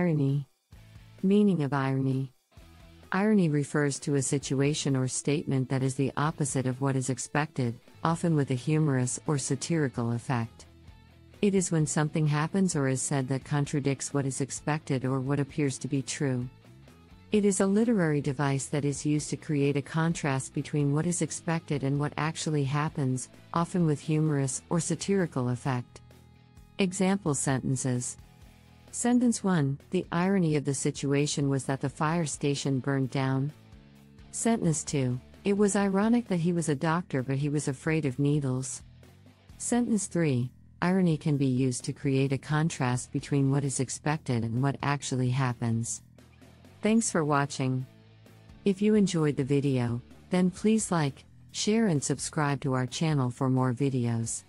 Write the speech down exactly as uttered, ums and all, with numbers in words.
Irony. Meaning of irony. Irony refers to a situation or statement that is the opposite of what is expected, often with a humorous or satirical effect. It is when something happens or is said that contradicts what is expected or what appears to be true. It is a literary device that is used to create a contrast between what is expected and what actually happens, often with humorous or satirical effect. Example sentences. Sentence one, the irony of the situation was that the fire station burned down. Sentence two, it was ironic that he was a doctor but he was afraid of needles. Sentence three, irony can be used to create a contrast between what is expected and what actually happens. Thanks for watching. If you enjoyed the video, then please like, share and subscribe to our channel for more videos.